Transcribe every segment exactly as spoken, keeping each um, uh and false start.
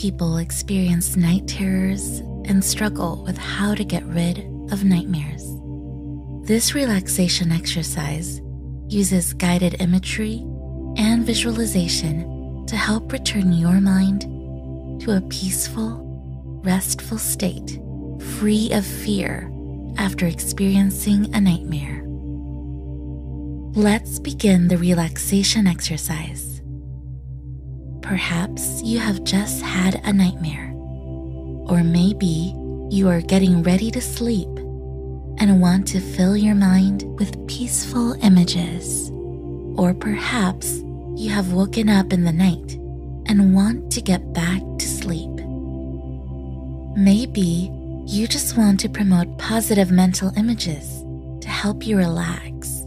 people experience night terrors and struggle with how to get rid of nightmares. This relaxation exercise uses guided imagery and visualization to help return your mind to a peaceful, restful state, free of fear after experiencing a nightmare. Let's begin the relaxation exercise. Perhaps you have just had a nightmare, or maybe you are getting ready to sleep and want to fill your mind with peaceful images. Or perhaps you have woken up in the night and want to get back to sleep. Maybe you just want to promote positive mental images to help you relax.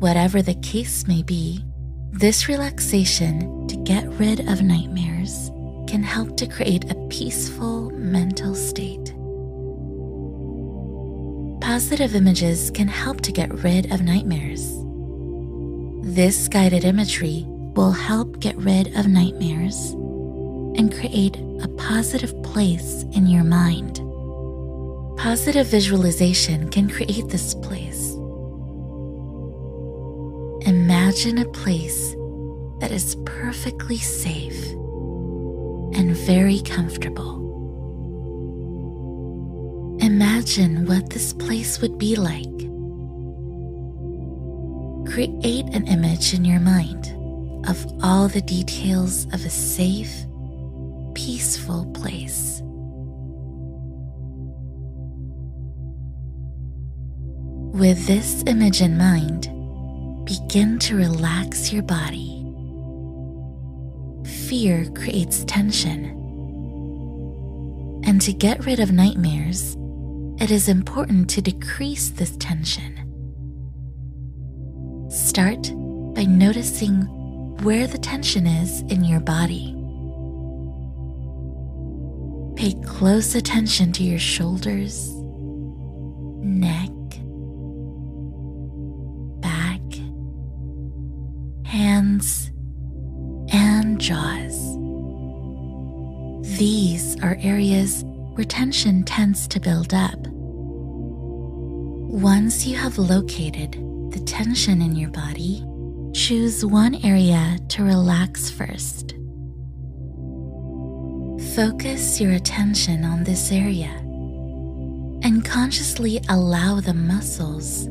Whatever the case may be, this relaxation to get rid of nightmares can help to create a peaceful mental state. Positive images can help to get rid of nightmares. This guided imagery will help get rid of nightmares and create a positive place in your mind. Positive visualization can create this place. Imagine a place that is perfectly safe and very comfortable. Imagine what this place would be like. Create an image in your mind of all the details of a safe, peaceful place. With this image in mind, begin to relax your body. Fear creates tension, and to get rid of nightmares, it is important to decrease this tension. Start by noticing where the tension is in your body. Pay close attention to your shoulders, neck, back, hands, and jaws. These are areas where tension tends to build up. Once you have located the tension in your body, choose one area to relax first. Focus your attention on this area and consciously allow the muscles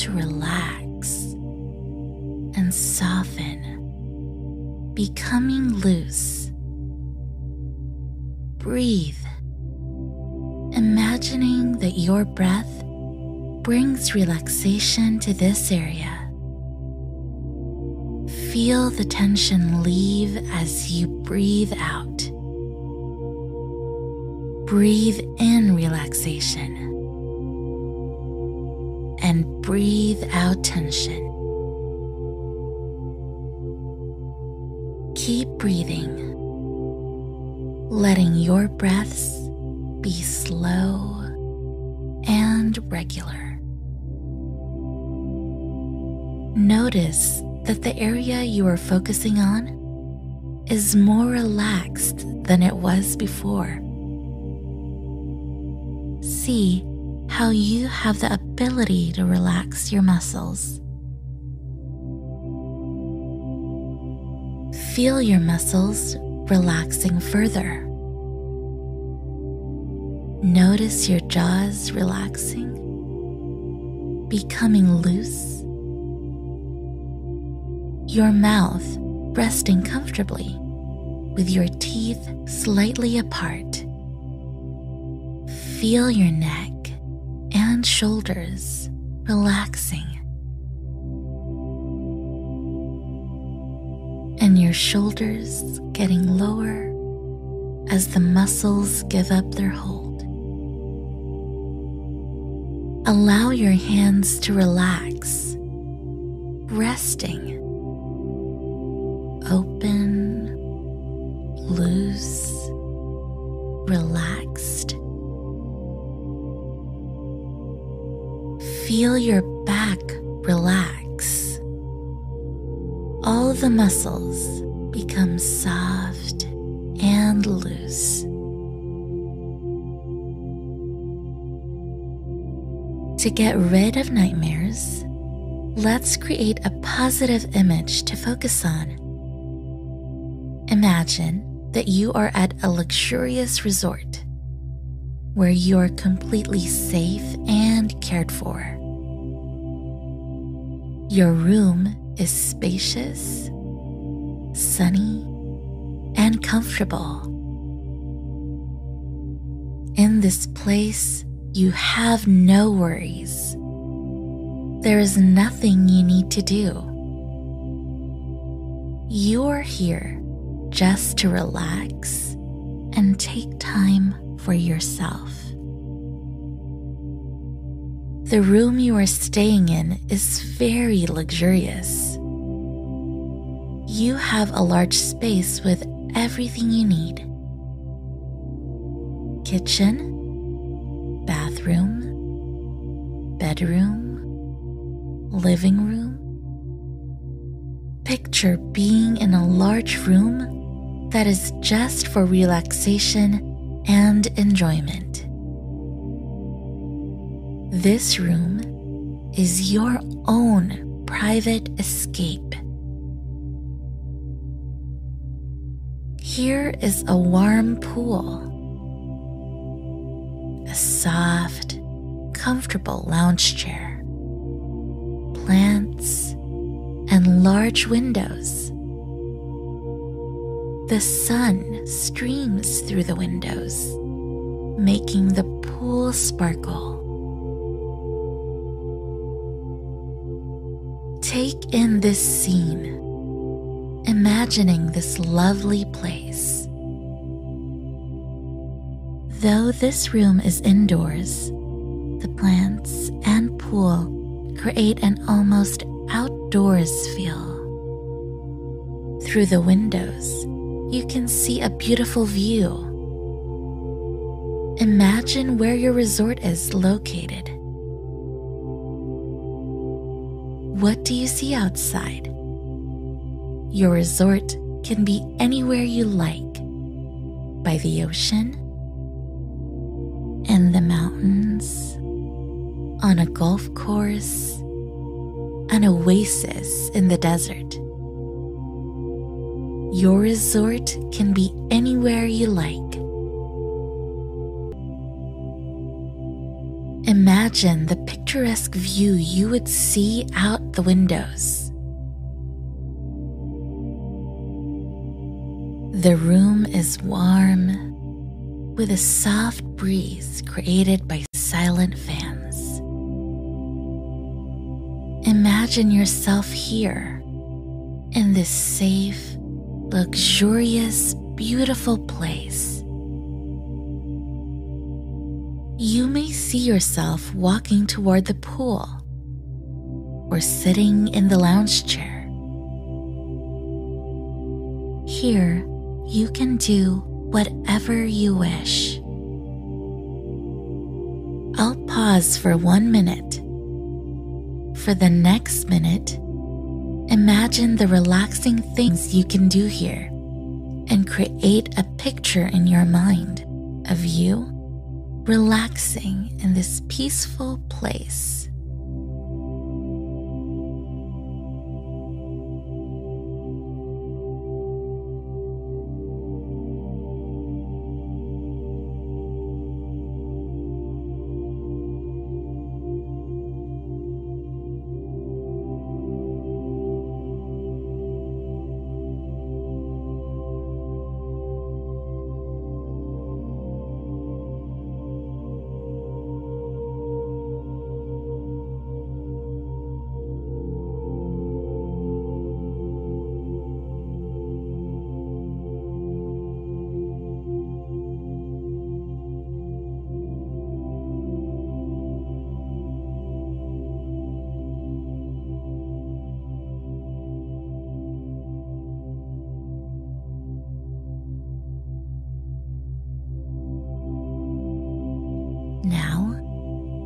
to relax and soften, becoming loose. Breathe, imagining that your breath brings relaxation to this area. Feel the tension leave as you breathe out. Breathe in relaxation and breathe out tension. Keep breathing, letting your breaths be slow and regular. Notice that the area you are focusing on is more relaxed than it was before. See how you have the ability to relax your muscles. Feel your muscles relaxing further. Notice your jaws relaxing, becoming loose. Your mouth resting comfortably with your teeth slightly apart. Feel your neck and shoulders relaxing, and your shoulders getting lower as the muscles give up their hold. Allow your hands to relax, resting, open, loose, relaxed. Feel your back relax. All the muscles become soft and and loose. To get rid of nightmares, let's create a positive image to focus on. Imagine that you are at a luxurious resort where you are completely safe and cared for. Your room is spacious, sunny, and comfortable. In this place, you have no worries. There is nothing you need to do. You are here just to relax and take time for yourself. The room you are staying in is very luxurious. You have a large space with everything you need: kitchen, bathroom, bedroom, living room. Picture being in a large room that is just for relaxation and enjoyment. This room is your own private escape. Here is a warm pool, a soft, comfortable lounge chair, plants, and large windows. The sun streams through the windows, making the pool sparkle. Take in this scene, imagining this lovely place. Though this room is indoors, the plants and pool create an almost outdoors feel. Through the windows, you can see a beautiful view. Imagine where your resort is located. What do you see outside? Your resort can be anywhere you like, by the ocean, in the mountains, on a golf course, an oasis in the desert. Your resort can be anywhere you like. Imagine the picturesque view you would see out the windows. The room is warm, with a soft breeze created by silent fans. Imagine yourself here, in this safe, luxurious, beautiful place. You may see yourself walking toward the pool, or sitting in the lounge chair. Here, you can do whatever you wish. I'll pause for one minute. For the next minute, imagine the relaxing things you can do here and create a picture in your mind of you relaxing in this peaceful place.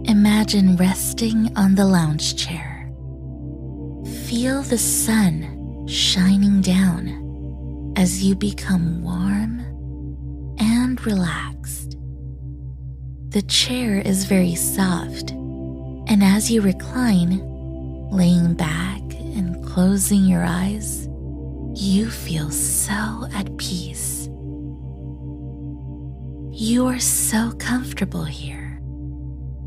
Imagine resting on the lounge chair. Feel the sun shining down as you become warm and relaxed. The chair is very soft, and as you recline, laying back and closing your eyes, you feel so at peace. You are so comfortable here.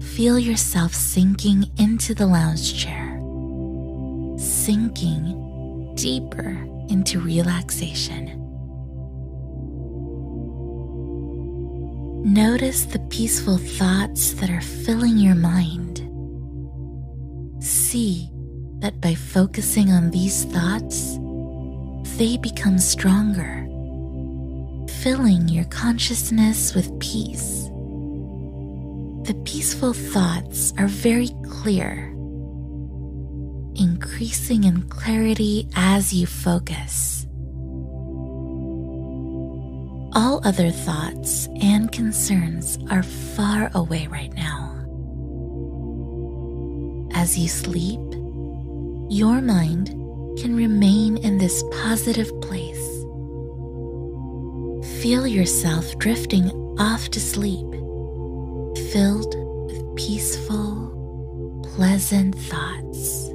Feel yourself sinking into the lounge chair, sinking deeper into relaxation. Notice the peaceful thoughts that are filling your mind. See that by focusing on these thoughts, they become stronger, filling your consciousness with peace. The peaceful thoughts are very clear, increasing in clarity as you focus. All other thoughts and concerns are far away right now. As you sleep, your mind can remain in this positive place. Feel yourself drifting off to sleep, filled with peaceful, pleasant thoughts.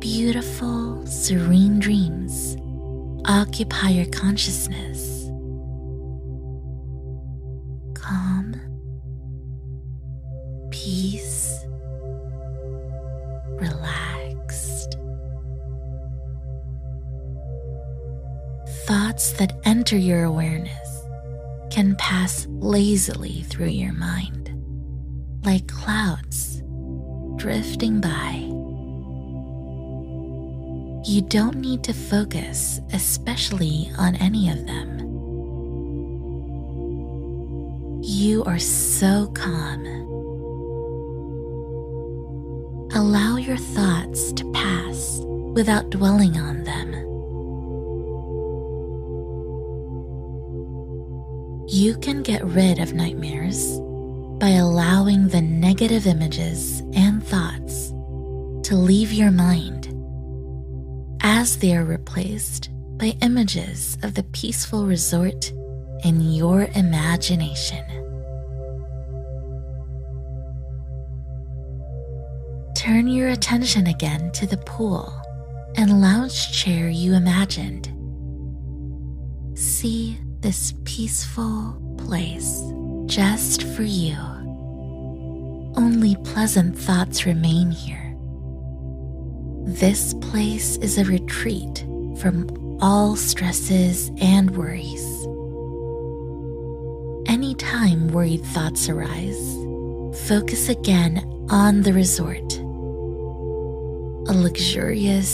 Beautiful, serene dreams occupy your consciousness. Calm, peace, relaxed. Thoughts that enter your awareness can pass lazily through your mind, like clouds drifting by. You don't need to focus, especially on any of them. You are so calm. Allow your thoughts to pass without dwelling on them. You can get rid of nightmares by allowing the negative images and thoughts to leave your mind, as they are replaced by images of the peaceful resort in your imagination. Turn your attention again to the pool and lounge chair you imagined. See this peaceful place just for you. Only pleasant thoughts remain here. This place is a retreat from all stresses and worries. Anytime worried thoughts arise, focus again on the resort, a luxurious,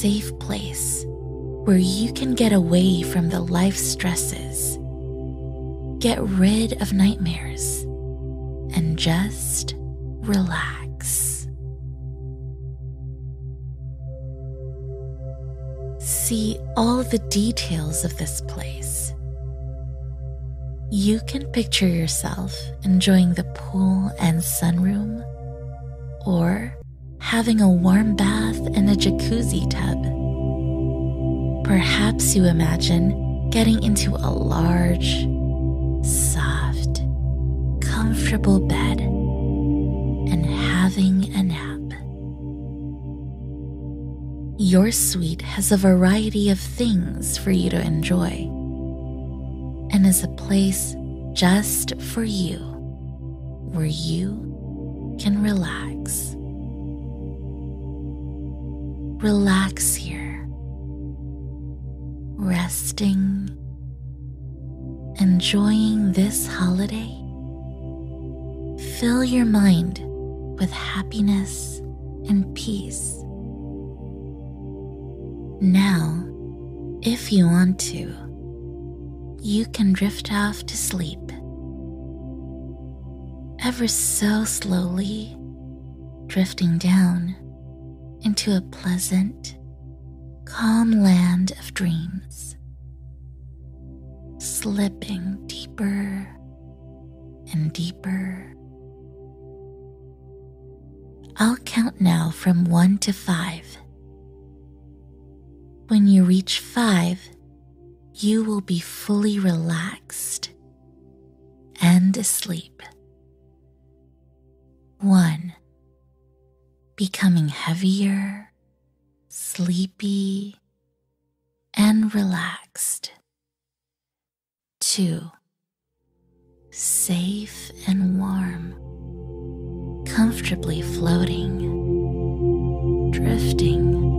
safe place where you can get away from the life stresses, get rid of nightmares, and just relax. See all the details of this place. You can picture yourself enjoying the pool and sunroom, or having a warm bath in a jacuzzi tub. Perhaps you imagine getting into a large, soft, comfortable bed and having a nap. Your suite has a variety of things for you to enjoy and is a place just for you where you can relax. Relax here, resting, enjoying this holiday. Fill your mind with happiness and peace. Now, if you want to, you can drift off to sleep. Ever so slowly, drifting down into a pleasant, calm land of dreams. Slipping deeper and deeper. I'll count now from one to five. When you reach five, you will be fully relaxed and asleep. one. Becoming heavier, sleepy, and relaxed. two. Safe and warm, comfortably floating, drifting,